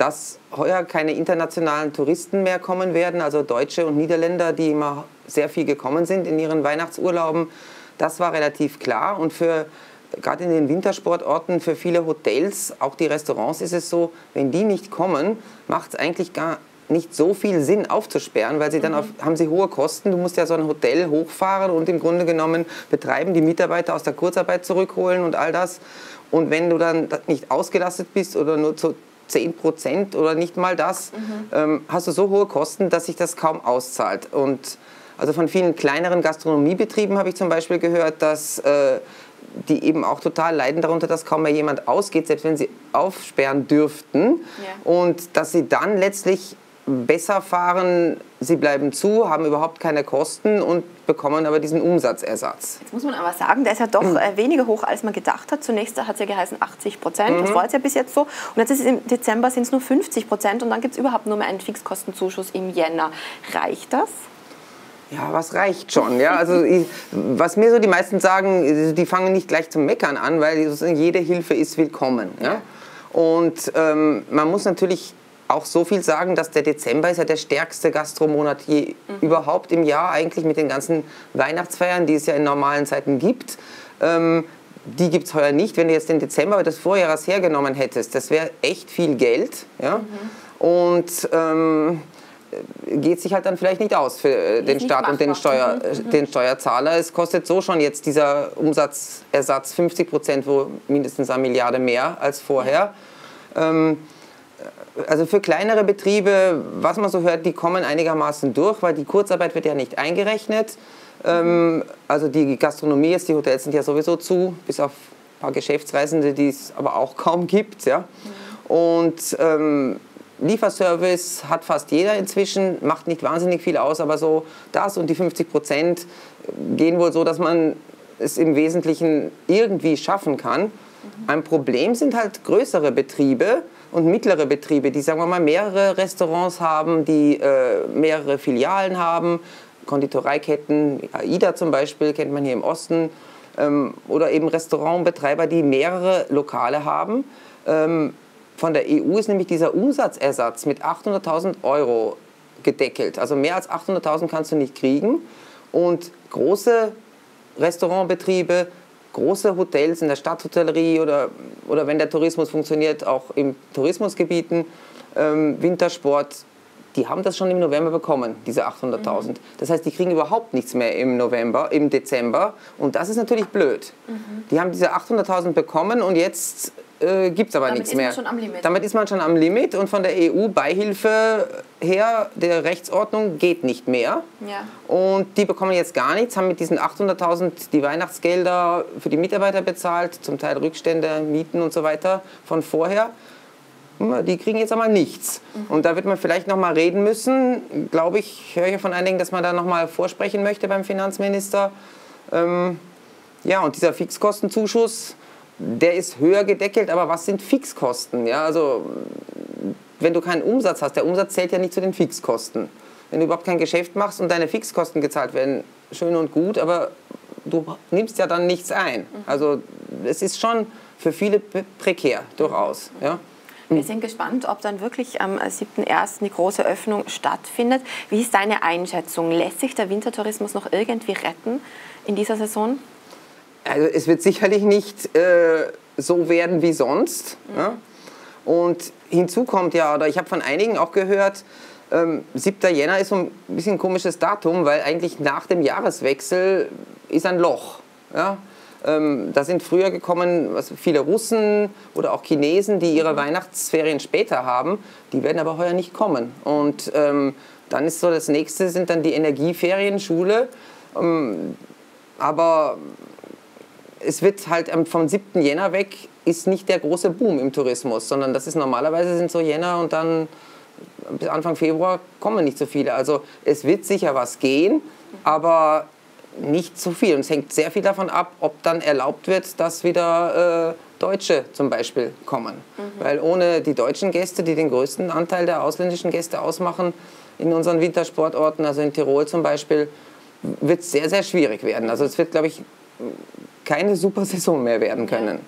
dass heuer keine internationalen Touristen mehr kommen werden, also Deutsche und Niederländer, die immer sehr viel gekommen sind in ihren Weihnachtsurlauben. Das war relativ klar, und für gerade in den Wintersportorten, für viele Hotels, auch die Restaurants ist es so, wenn die nicht kommen, macht es eigentlich gar nicht so viel Sinn aufzusperren, weil sie dann haben sie hohe Kosten. Du musst ja so ein Hotel hochfahren und im Grunde genommen betreiben, die Mitarbeiter aus der Kurzarbeit zurückholen und all das. Und wenn du dann nicht ausgelastet bist oder nur zu 10% oder nicht mal das, hast du so hohe Kosten, dass sich das kaum auszahlt. Und also von vielen kleineren Gastronomiebetrieben habe ich zum Beispiel gehört, dass die eben auch total leiden darunter, dass kaum mehr jemand ausgeht, selbst wenn sie aufsperren dürften. Ja. Und dass sie dann letztlich besser fahren, sie bleiben zu, haben überhaupt keine Kosten und bekommen aber diesen Umsatzersatz. Jetzt muss man aber sagen, der ist ja doch weniger hoch, als man gedacht hat. Zunächst hat es ja geheißen 80%, das war jetzt ja bis jetzt so. Und jetzt ist es im Dezember sind es nur 50% und dann gibt es überhaupt nur mehr einen Fixkostenzuschuss im Jänner. Reicht das? Ja, was reicht schon. Ja? Also was mir so die meisten sagen, die fangen nicht gleich zum Meckern an, weil jede Hilfe ist willkommen. Ja? Und man muss natürlich auch so viel sagen, dass der Dezember ist ja der stärkste Gastromonat je überhaupt im Jahr, eigentlich mit den ganzen Weihnachtsfeiern, die es ja in normalen Zeiten gibt. Die gibt es heuer nicht. Wenn du jetzt den Dezember des Vorjahres hergenommen hättest, das wäre echt viel Geld. Ja? Und geht sich halt dann vielleicht nicht aus für den Staat und den Steuerzahler. Es kostet so schon jetzt dieser Umsatzersatz 50%, wo mindestens 1 Milliarde mehr als vorher. Also für kleinere Betriebe, was man so hört, die kommen einigermaßen durch, weil die Kurzarbeit wird ja nicht eingerechnet. Also die Gastronomie, die Hotels sind ja sowieso zu, bis auf ein paar Geschäftsreisende, die es aber auch kaum gibt. Ja. Und Lieferservice hat fast jeder inzwischen, macht nicht wahnsinnig viel aus, aber so das und die 50% gehen wohl so, dass man es im Wesentlichen irgendwie schaffen kann. Ein Problem sind halt größere Betriebe und mittlere Betriebe, die, sagen wir mal, mehrere Restaurants haben, die mehrere Filialen haben, Konditoreiketten, AIDA zum Beispiel, kennt man hier im Osten, oder eben Restaurantbetreiber, die mehrere Lokale haben. Von der EU ist nämlich dieser Umsatzersatz mit 800.000 € gedeckelt. Also mehr als 800.000 kannst du nicht kriegen. Und große Restaurantbetriebe, große Hotels in der Stadthotellerie oder wenn der Tourismus funktioniert, auch in Tourismusgebieten, Wintersport, die haben das schon im November bekommen, diese 800.000. Das heißt, die kriegen überhaupt nichts mehr im Dezember. Und das ist natürlich blöd. Die haben diese 800.000 bekommen und jetzt gibt es aber nichts mehr. Damit ist man schon am Limit und von der EU-Beihilfe her, der Rechtsordnung, geht nicht mehr. Ja. Und die bekommen jetzt gar nichts, haben mit diesen 800.000 die Weihnachtsgelder für die Mitarbeiter bezahlt, zum Teil Rückstände, Mieten und so weiter von vorher. Die kriegen jetzt einmal nichts. Und da wird man vielleicht noch mal reden müssen, glaube ich, höre ich von einigen, dass man da noch mal vorsprechen möchte beim Finanzminister. Ja, und dieser Fixkostenzuschuss, der ist höher gedeckelt, aber was sind Fixkosten? Ja, also wenn du keinen Umsatz hast, der Umsatz zählt ja nicht zu den Fixkosten. Wenn du überhaupt kein Geschäft machst und deine Fixkosten gezahlt werden, schön und gut, aber du nimmst ja dann nichts ein. Also es ist schon für viele prekär, durchaus. Ja. Wir sind gespannt, ob dann wirklich am 7.1. die große Öffnung stattfindet. Wie ist deine Einschätzung? Lässt sich der Wintertourismus noch irgendwie retten in dieser Saison? Also es wird sicherlich nicht so werden wie sonst. Ja? Und hinzu kommt ja, oder ich habe von einigen auch gehört, 7. Jänner ist so ein bisschen ein komisches Datum, weil eigentlich nach dem Jahreswechsel ist ein Loch. Ja? Da sind früher gekommen viele Russen oder auch Chinesen, die ihre Weihnachtsferien später haben. Die werden aber heuer nicht kommen. Und dann ist so das Nächste, sind dann die Energieferien, Schule. Aber es wird halt vom 7. Jänner weg, ist nicht der große Boom im Tourismus, sondern das ist normalerweise sind so Jänner und dann bis Anfang Februar kommen nicht so viele. Also es wird sicher was gehen, aber nicht so viel. Und es hängt sehr viel davon ab, ob dann erlaubt wird, dass wieder Deutsche zum Beispiel kommen. Weil ohne die deutschen Gäste, die den größten Anteil der ausländischen Gäste ausmachen, in unseren Wintersportorten, also in Tirol zum Beispiel, wird es sehr, sehr schwierig werden. Also es wird, glaube ich, keine super Saison mehr werden können.